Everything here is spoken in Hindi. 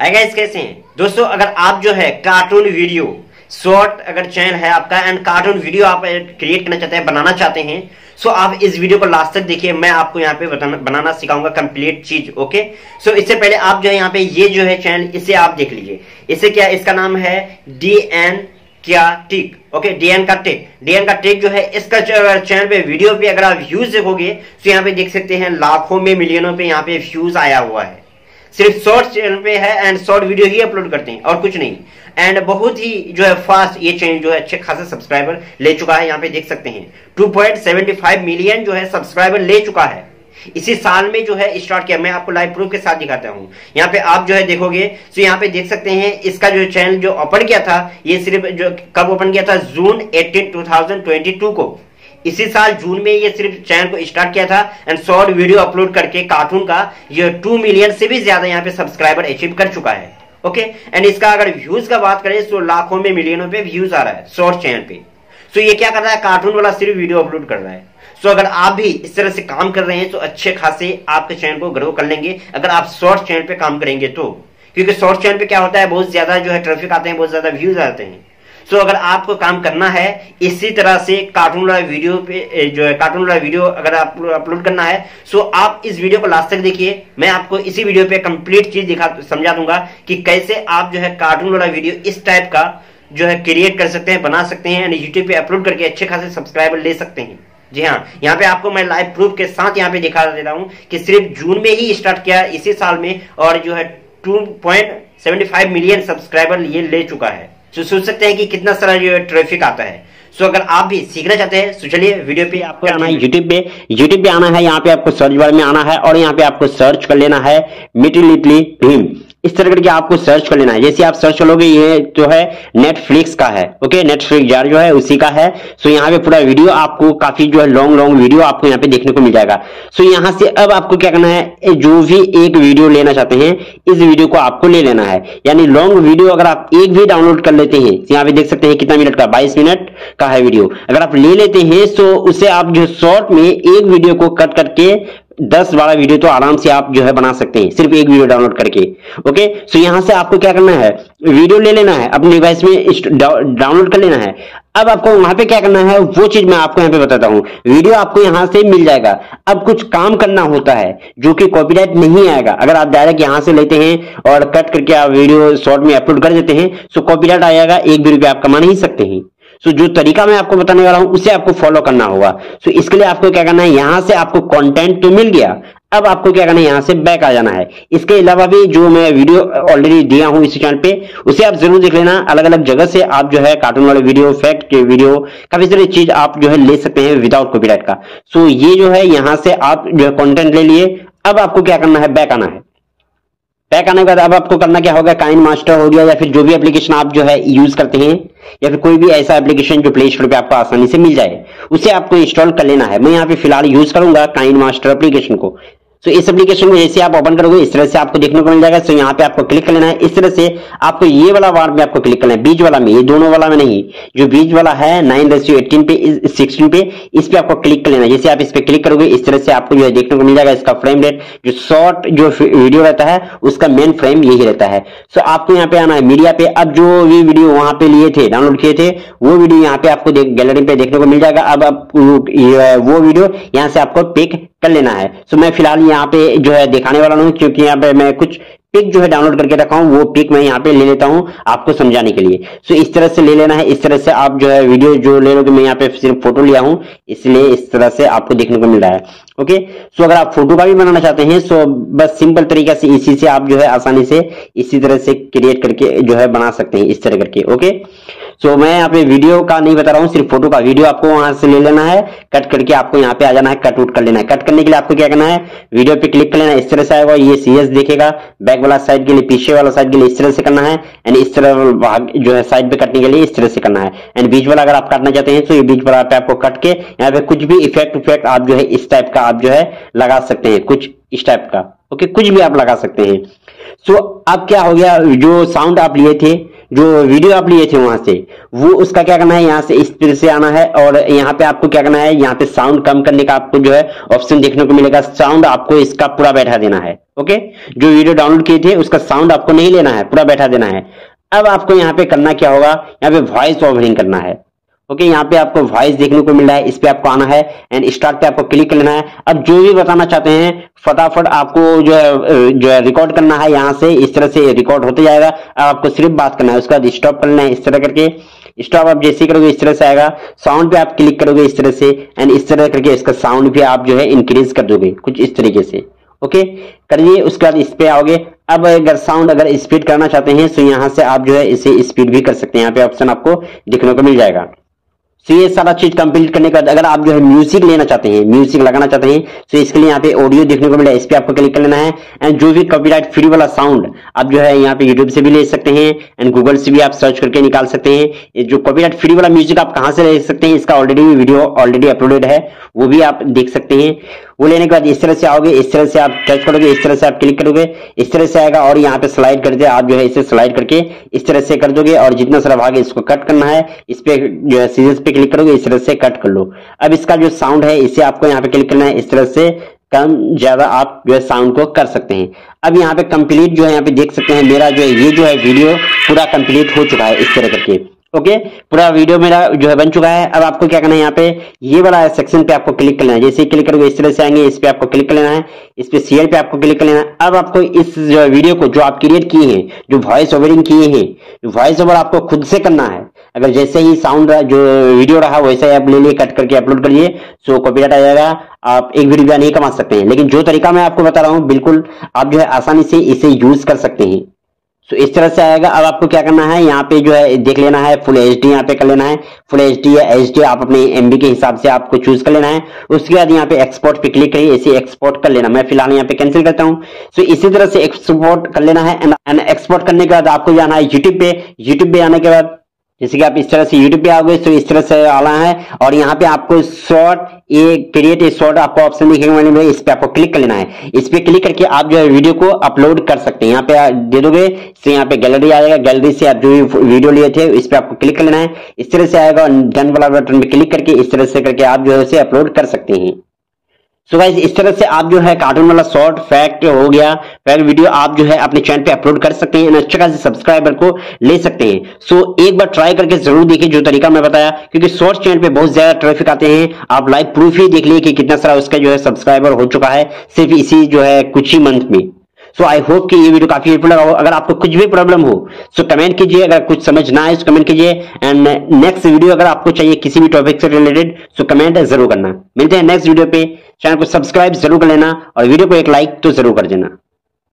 हाय गाइस, कैसे हैं दोस्तों। अगर आप जो है कार्टून वीडियो शॉर्ट अगर चैनल है आपका एंड कार्टून वीडियो आप क्रिएट करना चाहते हैं, बनाना चाहते हैं, सो आप इस वीडियो को लास्ट तक देखिए। मैं आपको यहाँ पे बनाना सिखाऊंगा कंप्लीट चीज। ओके, सो इससे पहले आप जो है यहाँ पे ये जो है चैनल इसे आप देख लीजिए। इसे क्या, इसका नाम है DN क्या टिक। ओके, DN का टिक जो है इसका चैनल पे वीडियो पे अगर आप व्यूज देखोगे तो यहाँ पे देख सकते हैं लाखों में मिलियनों पे यहाँ पे व्यूज आया हुआ है। सिर्फ शॉर्ट चैनल पे है एंड शॉर्ट वीडियो ही अपलोड करते हैं और कुछ नहीं। एंड बहुत ही जो है फास्ट ये चैनल जो है अच्छे खासे सब्सक्राइबर ले चुका है। यहाँ पे देख सकते हैं 2.75 मिलियन जो है सब्सक्राइबर ले चुका है इसी साल में जो है स्टार्ट किया। मैं आपको लाइव प्रूफ के साथ दिखाता हूँ। यहाँ पे आप जो है देखोगे तो यहाँ पे देख सकते हैं इसका जो चैनल जो ओपन किया था, ये सिर्फ जो कब ओपन किया था, जून 18, 2022 को। इसी साल जून में ये सिर्फ चैनल को स्टार्ट किया था एंड शॉर्ट वीडियो अपलोड करके कार्टून का ये 2 मिलियन से भी ज्यादा यहाँ पे सब्सक्राइबर अचीव कर चुका है। ओके, एंड इसका अगर व्यूज का बात करें तो लाखों में मिलियनों पे व्यूज आ रहा है शॉर्ट चैनल पे। तो ये क्या कर रहा है, कार्टून वाला सिर्फ वीडियो अपलोड कर रहा है। सो अगर आप भी इस तरह से काम कर रहे हैं तो अच्छे खासे आपके चैनल को ग्रो कर लेंगे अगर आप शॉर्ट चैनल पे काम करेंगे तो, क्योंकि शॉर्ट चैनल पे क्या होता है, बहुत ज्यादा जो है ट्रैफिक आते हैं, बहुत ज्यादा व्यूज आते हैं। सो अगर आपको काम करना है इसी तरह से कार्टून वाला वीडियो पे जो है, कार्टून वाला वीडियो अगर आप अपलोड करना है सो आप इस वीडियो को लास्ट तक देखिए। मैं आपको इसी वीडियो पे कंप्लीट चीज समझा दूंगा कि कैसे आप जो है कार्टून वाला वीडियो इस टाइप का जो है क्रिएट कर सकते हैं, बना सकते हैं एंड यूट्यूब पे अपलोड करके अच्छे खासे सब्सक्राइबर ले सकते हैं। जी हाँ, यहाँ पे आपको मैं लाइव प्रूफ के साथ यहाँ पे दिखा दे रहा हूँ कि सिर्फ जून में ही स्टार्ट किया इसी साल में और जो है 2.75 मिलियन सब्सक्राइबर ये ले चुका है। तो सोच सकते हैं कि कितना सारा जो है ट्रैफिक आता है। सो अगर आप भी सीखना चाहते हैं तो चलिए वीडियो पे आपको आना है यूट्यूब पे आना है। यहाँ पे आपको सर्च बार में आना है और यहाँ पे आपको सर्च कर लेना है मिटिलिटली भीम। इस तरह करके आपको सर्च कर लेना है। जैसे आप सर्च करोगे ये जो है नेटफ्लिक्स का है। ओके, नेटफ्लिक्स जार जो है उसी का है। सो यहाँ पे पूरा वीडियो आपको काफी जो है लॉन्ग वीडियो आपको यहाँ पे देखने को मिल जाएगा। सो यहाँ से अब आपको क्या करना है, जो भी एक वीडियो लेना चाहते हैं इस वीडियो को आपको ले लेना है। यानी लॉन्ग वीडियो अगर आप एक भी डाउनलोड कर लेते हैं, यहाँ पे देख सकते हैं कितना मिनट का, 22 मिनट का है वीडियो। अगर आप ले लेते हैं तो उसे आप जो शॉर्ट में एक वीडियो को कट करके 10-12 वीडियो तो आराम से आप जो है बना सकते हैं सिर्फ एक वीडियो डाउनलोड करके। ओके, सो यहाँ से आपको क्या करना है, वीडियो ले लेना है, अपने डिवाइस में डाउनलोड कर लेना है। अब आपको वहां पे क्या करना है वो चीज मैं आपको यहाँ पे बताता हूँ। वीडियो आपको यहाँ से मिल जाएगा। अब कुछ काम करना होता है जो कि कॉपीराइट नहीं आएगा। अगर आप डायरेक्ट यहाँ से लेते हैं और कट करके आप वीडियो शॉर्ट में अपलोड कर देते हैं तो कॉपीराइट आ जाएगा, एक भी रुपया आप कमा नहीं सकते हैं। सो जो तरीका मैं आपको बताने वाला हूं उसे आपको फॉलो करना होगा। सो इसके लिए आपको क्या करना है, यहाँ से आपको कंटेंट तो मिल गया, अब आपको क्या करना है, यहाँ से बैक आ जाना है। इसके अलावा भी जो मैं वीडियो ऑलरेडी दिया हूं इस चैनल पे उसे आप जरूर देख लेना। अलग अलग जगह से आप जो है कार्टून वाले वीडियो, फैक्ट वीडियो, काफी सारी चीज आप जो है ले सकते हैं विदाउट कॉपीराइट का। सो ये जो है यहाँ से आप जो है कॉन्टेंट ले लिए। अब आपको क्या करना है, बैक आना है। बैक आने के बाद अब आपको करना क्या होगा, काइन मास्टर हो गया या फिर जो भी एप्लीकेशन आप जो है यूज करते हैं या फिर कोई भी ऐसा एप्लीकेशन जो प्ले स्टोर पे आपको आसानी से मिल जाए उसे आपको इंस्टॉल कर लेना है। मैं यहाँ पे फिलहाल यूज करूंगा काइन मास्टर एप्लीकेशन को। तो इस एप्लीकेशन को जैसे आप ओपन करोगे इस तरह से आपको देखने को मिल जाएगा। तो यहाँ पे आपको क्लिक कर लेना है। इस तरह से आपको ये वाला वार्ड में आपको क्लिक करना है, बीच वाला में, ये दोनों वाला में नहीं, जो बीच वाला है 9:18 पे, 16 पे, इस पे आपको क्लिक कर लेना है। जैसे आप इस पे क्लिक करोगे इस तरह से आपको जो है देखने को मिल जाएगा इसका फ्रेम रेट। जो शॉर्ट जो वीडियो रहता है उसका मेन फ्रेम यही रहता है। सो आपको यहाँ पे आना है मीडिया पे। अब जो भी वीडियो वहां पे लिए थे, डाउनलोड किए थे, वो वीडियो यहाँ पे आपको गैलरी पे देखने को मिल जाएगा। अब आप वो वीडियो यहाँ से आपको पिक कर लेना है। सो मैं फिलहाल यहाँ पे जो है दिखाने वाला हूँ क्योंकि यहाँ पे मैं कुछ पिक जो है डाउनलोड करके रखा हूँ, वो पिक मैं यहाँ पे ले लेता हूँ आपको समझाने के लिए। सो इस तरह से ले लेना है। इस तरह से आप जो है वीडियो जो ले लोगे, मैं यहाँ पे सिर्फ फोटो लिया हूँ इसलिए इस तरह से आपको देखने को मिल रहा है। ओके, सो अगर आप फोटो का भी बनाना चाहते हैं सो बस सिंपल तरीका से इसी से आप जो है आसानी से इसी तरह से क्रिएट करके जो है बना सकते हैं इस तरह करके। ओके, सो मैं यहाँ पे वीडियो का नहीं बता रहा हूँ, सिर्फ फोटो का। वीडियो आपको वहां से ले लेना है, कट करके आपको यहाँ पे आ जाना है, कट उट कर लेना है। कट करने के लिए आपको क्या करना है, वीडियो पे क्लिक कर लेना है। इस तरह से आएगा, ये सीएस देखेगा, बैक वाला साइड के लिए, पीछे वाला साइड के लिए इस तरह से करना है एंड इस तरह भाग जो है साइड पे कटने के लिए इस तरह से करना है। एंड बीच वाला अगर आप काटना चाहते हैं तो ये बीच वाला पे आपको कट के यहाँ पे कुछ भी इफेक्ट आप जो है इस टाइप का आप जो है लगा सकते हैं, कुछ इस टाइप का। ओके, कुछ भी आप लगा सकते हैं। सो अब क्या हो गया, जो साउंड आप लिए थे जो वीडियो आप लिए थे वहां से, वो उसका क्या करना है, यहाँ से इस तरह से आना है और यहाँ पे आपको क्या करना है, यहाँ पे साउंड कम करने का आपको जो है ऑप्शन देखने को मिलेगा। साउंड आपको इसका पूरा बैठा देना है। ओके, जो वीडियो डाउनलोड किए थे उसका साउंड आपको नहीं लेना है, पूरा बैठा देना है। अब आपको यहाँ पे करना क्या होगा, यहाँ पे वॉइस ओवरिंग करना है। ओके, यहाँ पे आपको वॉइस देखने को मिल रहा है, इस पे आपको आना है एंड स्टार्ट पे आपको क्लिक करना है। अब जो भी बताना चाहते हैं फटाफट आपको जो है रिकॉर्ड करना है। यहाँ से इस तरह से रिकॉर्ड होते जाएगा। अब आपको सिर्फ बात करना है, उसके बाद स्टॉप करना है, इस तरह करके स्टॉप आप जैसे करोगे इस तरह से आएगा। साउंड पे आप क्लिक करोगे इस तरह से एंड इस तरह करके इसका साउंड भी आप जो है इंक्रीज कर दोगे कुछ इस तरीके से। ओके करिए, उसके बाद इस पे आओगे। अब अगर साउंड अगर स्पीड करना चाहते हैं तो यहाँ से आप जो है इसे स्पीड भी कर सकते हैं, यहाँ पे ऑप्शन आपको देखने को मिल जाएगा। तो ये सारा चीज कंप्लीट करने के बाद अगर आप जो है म्यूजिक लेना चाहते हैं, म्यूजिक लगाना चाहते हैं तो इसके लिए यहाँ पे ऑडियो देखने को मिला है, इस पे आपको क्लिक कर लेना है। एंड जो भी कॉपीराइट फ्री वाला साउंड आप जो है यहाँ पे यूट्यूब से भी ले सकते हैं एंड गूगल से भी आप सर्च करके निकाल सकते हैं। जो कॉपीराइट फ्री वाला म्यूजिक आप कहाँ से ले सकते हैं, इसका ऑलरेडी वीडियो अपलोडेड है, वो भी आप देख सकते हैं। वो लेने के बाद इस तरह से आओगे, इस तरह से आप सर्च करोगे, इस तरह से आप क्लिक करोगे, इस तरह से आएगा और यहाँ पे स्लाइड करके आप जो है इसे स्लाइड करके इस तरह से कर दोगे और जितना सारा भाग है इसको कट करना है। इस पे जो है सीरीज पे क्लिक करोगे, इस तरह से कट कर लो। अब इसका जो साउंड है इसे आपको यहाँ पे क्लिक करना है, इस तरह से कम ज्यादा आप जो है साउंड को कर सकते हैं। अब यहाँ पे कंप्लीट जो है यहाँ पे देख सकते हैं मेरा जो है ये जो है वीडियो पूरा कंप्लीट हो चुका है इस तरह करके। ओके, पूरा वीडियो मेरा जो है बन चुका है। अब आपको क्या करना है, यहाँ पे ये वाला सेक्शन पे आपको क्लिक करना है। जैसे ही क्लिक करोगे इस तरह से आएंगे, इस पे आपको क्लिक कर लेना है, इस पे शेयर पे आपको क्लिक कर लेना है। अब आपको इस जो वीडियो को जो आप क्रिएट किए हैं, जो वॉइस ओवरिंग किए हैं, वॉइस ओवर आपको खुद से करना है। अगर जैसे ही साउंड जो वीडियो रहा वैसे ही आप ले लिए कट करके अपलोड करिए, सो कॉपीराइट आ जाएगा, आप एक भी रुपया नहीं कमा सकते हैं। लेकिन जो तरीका मैं आपको बता रहा हूँ बिल्कुल आप जो है आसानी से इसे यूज कर सकते हैं। तो इस तरह से आएगा। अब आपको क्या करना है, यहाँ पे जो है देख लेना है फुल एचडी, यहाँ पे कर लेना है फुल एचडी या एचडी, आप अपने एमबी के हिसाब से आपको चूज कर लेना है। उसके बाद यहाँ पे एक्सपोर्ट पे क्लिक करिए, इसे एक्सपोर्ट कर लेना। मैं फिलहाल यहाँ पे कैंसिल करता हूँ। तो इसी तरह से एक्सपोर्ट कर लेना है एंड एक्सपोर्ट करने के बाद आपको जाना है यूट्यूब पे। यूट्यूब पे आने के बाद जैसे कि आप इस तरह से YouTube पे आओगे तो इस तरह से आना है और यहाँ पे आपको शॉर्ट क्रिएट ए शॉर्ट आपको ऑप्शन दिखेगा, इस पे आपको क्लिक कर लेना है। इस पे क्लिक करके आप जो है वीडियो को अपलोड कर सकते हैं। यहाँ पे दे दोगे तो यहाँ पे गैलरी आ जाएगा, गैलरी से आप जो वीडियो लिए थे इस पे आपको क्लिक कर लेना है। इस तरह से आएगा, डन वाला बटन पे क्लिक करके इस तरह से करके आप जो है उसे अपलोड कर सकते हैं। सो गाइस, इस तरह से आप जो है कार्टून वाला शॉर्ट फैक्ट हो गया फैक्ट वीडियो आप जो है अपने चैनल पे अपलोड कर सकते हैं और अच्छे खासे सब्सक्राइबर को ले सकते हैं। सो एक बार ट्राई करके जरूर देखिए जो तरीका मैं बताया, क्योंकि शॉर्ट चैनल पे बहुत ज्यादा ट्रैफिक आते हैं। आप लाइव प्रूफ ही देख लिए कि कितना सारा उसका जो है सब्सक्राइबर हो चुका है सिर्फ इसी जो है कुछ ही मंथ में। सो आई होप कि ये वीडियो काफी हेल्पफुल लगा हो। अगर आपको कुछ भी प्रॉब्लम हो सो कमेंट कीजिए, अगर कुछ समझ ना आए तो कमेंट कीजिए एंड नेक्स्ट वीडियो अगर आपको चाहिए किसी भी टॉपिक से रिलेटेड सो कमेंट जरूर करना। मिलते हैं नेक्स्ट वीडियो पे, चैनल को सब्सक्राइब जरूर कर लेना और वीडियो को एक लाइक तो जरूर कर देना।